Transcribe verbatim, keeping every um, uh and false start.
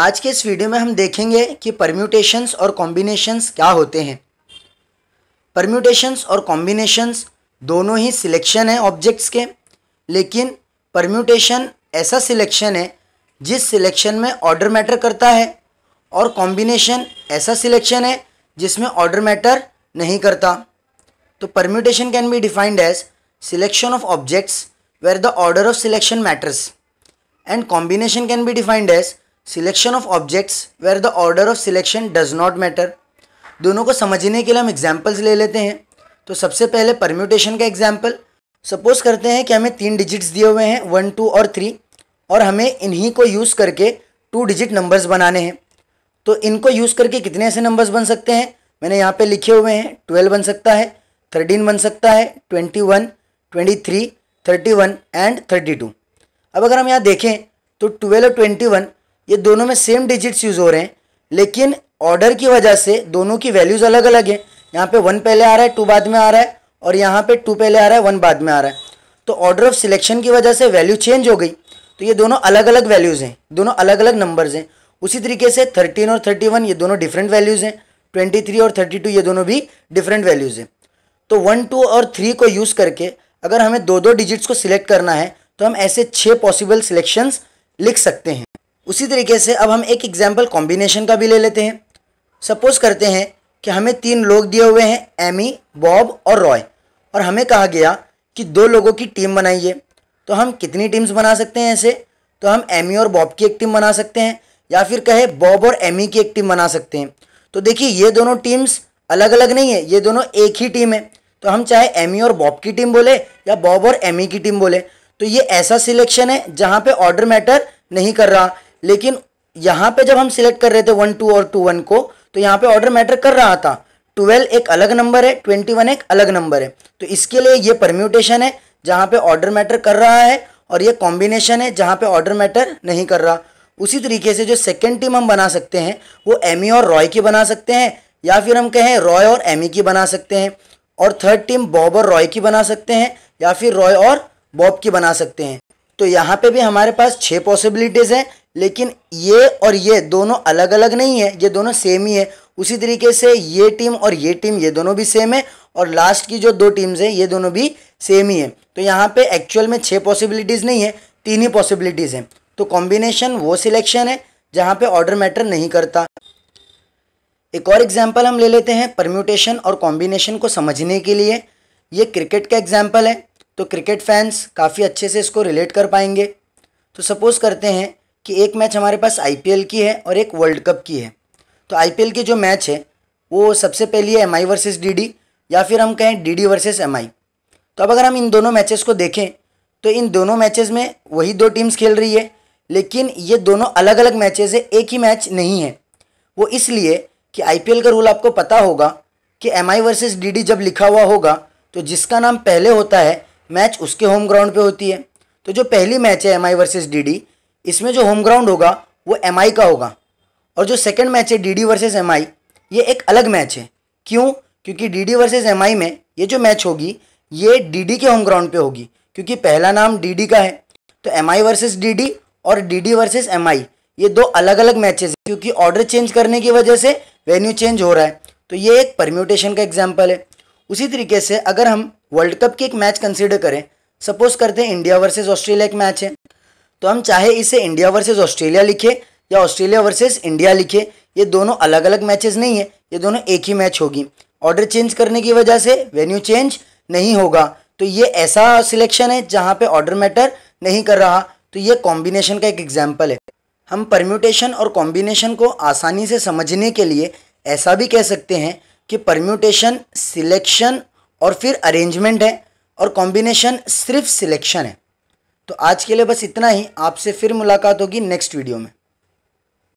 आज के इस वीडियो में हम देखेंगे कि परम्यूटेशंस और कॉम्बिनेशंस क्या होते हैं। परम्यूटेशंस और कॉम्बिनेशंस दोनों ही सिलेक्शन है ऑब्जेक्ट्स के, लेकिन परम्यूटेशन ऐसा सिलेक्शन है जिस सिलेक्शन में ऑर्डर मैटर करता है और कॉम्बिनेशन ऐसा सिलेक्शन है जिसमें ऑर्डर मैटर नहीं करता। तो permutation can be defined as selection of objects where the order of selection matters and combination can be defined as selection of objects where the order of selection does not matter. दोनों को समझने के लिए हम examples ले लेते हैं। तो सबसे पहले परम्यूटेशन का एग्जाम्पल सपोज करते हैं कि हमें तीन डिजिट्स दिए हुए हैं वन टू और थ्री और हमें इन्हीं को यूज़ करके टू डिजिट नंबर्स बनाने हैं। तो इनको यूज़ करके कितने ऐसे नंबर्स बन सकते हैं, मैंने यहाँ पे लिखे हुए हैं। ट्वेल्व बन सकता है, थर्टीन बन सकता है, twenty one, twenty three, thirty one and thirty two. अब अगर हम यहाँ देखें तो ट्वेल्व और ट्वेंटी वन ये दोनों में सेम डिजिट्स यूज़ हो रहे हैं, लेकिन ऑर्डर की वजह से दोनों की वैल्यूज़ अलग अलग हैं। यहाँ पे वन पहले आ रहा है, टू बाद में आ रहा है, और यहाँ पे टू पहले आ रहा है, वन बाद में आ रहा है। तो ऑर्डर ऑफ सिलेक्शन की वजह से वैल्यू चेंज हो गई, तो ये दोनों अलग अलग वैल्यूज़ हैं, दोनों अलग अलग नंबर्स हैं। उसी तरीके से थर्टीन और थर्टी वन ये दोनों डिफरेंट वैल्यूज़ हैं, ट्वेंटी थ्री और थर्टी टू ये दोनों भी डिफरेंट वैल्यूज़ हैं। तो वन टू और थ्री को यूज़ करके अगर हमें दो दो डिजिट्स को सिलेक्ट करना है तो हम ऐसे छः पॉसिबल सिलेक्शंस लिख सकते हैं। उसी तरीके से अब हम एक एग्जाम्पल कॉम्बिनेशन का भी ले लेते हैं। सपोज़ करते हैं कि हमें तीन लोग दिए हुए हैं, एमी, बॉब और रॉय, और हमें कहा गया कि दो लोगों की टीम बनाइए। तो हम कितनी टीम्स बना सकते हैं ऐसे? तो हम एमी और बॉब की एक टीम बना सकते हैं, या फिर कहे बॉब और एमी की एक टीम बना सकते हैं। तो देखिए ये दोनों टीम्स अलग अलग नहीं है, ये दोनों एक ही टीम है। तो हम चाहे एमी और बॉब की टीम बोले या बॉब और एमी की टीम बोले। तो ये ऐसा सिलेक्शन है जहाँ पे ऑर्डर मैटर नहीं कर रहा, लेकिन यहाँ पे जब हम सिलेक्ट कर रहे थे वन टू और टू वन को तो यहाँ पे ऑर्डर मैटर कर रहा था। ट्वेल्व एक अलग नंबर है, ट्वेंटी वन एक अलग नंबर है। तो इसके लिए ये परम्यूटेशन है जहाँ पे ऑर्डर मैटर कर रहा है, और ये कॉम्बिनेशन है जहाँ पे ऑर्डर मैटर नहीं कर रहा। उसी तरीके से जो सेकेंड टीम हम बना सकते हैं वो एमी और रॉय की बना सकते हैं, या फिर हम कहें रॉय और एमी की बना सकते हैं, और थर्ड टीम बॉब और रॉय की बना सकते हैं, या फिर रॉय और बॉब की बना सकते हैं। तो यहाँ पे भी हमारे पास छः पॉसिबिलिटीज़ हैं, लेकिन ये और ये दोनों अलग अलग नहीं है, ये दोनों सेम ही है। उसी तरीके से ये टीम और ये टीम ये दोनों भी सेम है, और लास्ट की जो दो टीम्स हैं ये दोनों भी सेम ही है। तो यहाँ पे एक्चुअल में छः पॉसिबिलिटीज़ नहीं है, तीन ही पॉसिबिलिटीज़ हैं। तो कॉम्बिनेशन वो सिलेक्शन है जहाँ पे ऑर्डर मैटर नहीं करता। एक और एग्जाम्पल हम ले लेते हैं परम्यूटेशन और कॉम्बिनेशन को समझने के लिए। ये क्रिकेट का एग्जाम्पल है, तो क्रिकेट फैंस काफ़ी अच्छे से इसको रिलेट कर पाएंगे। तो सपोज़ करते हैं कि एक मैच हमारे पास आईपीएल की है और एक वर्ल्ड कप की है। तो आईपीएल की जो मैच है वो सबसे पहली है एमआई वर्सेस डीडी, या फिर हम कहें डीडी वर्सेस एमआई। तो अब अगर हम इन दोनों मैचेस को देखें तो इन दोनों मैचेस में वही दो टीम्स खेल रही है, लेकिन ये दोनों अलग अलग मैचेस है, एक ही मैच नहीं है। वो इसलिए कि आईपीएल का रूल आपको पता होगा कि एमआई वर्सेस डीडी जब लिखा हुआ होगा तो जिसका नाम पहले होता है मैच उसके होम ग्राउंड पे होती है। तो जो पहली मैच है एमआई वर्सेस डीडी, इसमें जो होम ग्राउंड होगा वो एमआई का होगा, और जो सेकंड मैच है डीडी वर्सेस एमआई ये एक अलग मैच है। क्यों? क्योंकि डीडी वर्सेस एमआई में ये जो मैच होगी ये डीडी के होम ग्राउंड पे होगी, क्योंकि पहला नाम डीडी का है। तो एमआई वर्सेस डीडी और डीडी वर्सेस एमआई ये दो अलग अलग मैचेस हैं, क्योंकि ऑर्डर चेंज करने की वजह से वेन्यू चेंज हो रहा है। तो ये एक परम्यूटेशन का एग्जाम्पल है। उसी तरीके से अगर हम वर्ल्ड कप की एक मैच कंसीडर करें, सपोज करते हैं इंडिया वर्सेस ऑस्ट्रेलिया एक मैच है, तो हम चाहे इसे इंडिया वर्सेस ऑस्ट्रेलिया लिखे या ऑस्ट्रेलिया वर्सेस इंडिया लिखे, ये दोनों अलग अलग मैचेस नहीं है, ये दोनों एक ही मैच होगी। ऑर्डर चेंज करने की वजह से वेन्यू चेंज नहीं होगा। तो ये ऐसा सिलेक्शन है जहाँ पे ऑर्डर मैटर नहीं कर रहा। तो ये कॉम्बिनेशन का एक एग्जाम्पल है। हम परम्यूटेशन और कॉम्बिनेशन को आसानी से समझने के लिए ऐसा भी कह सकते हैं कि परम्यूटेशन सिलेक्शन और फिर अरेंजमेंट है, और कॉम्बिनेशन सिर्फ सिलेक्शन है। तो आज के लिए बस इतना ही। आपसे फिर मुलाकात होगी नेक्स्ट वीडियो में।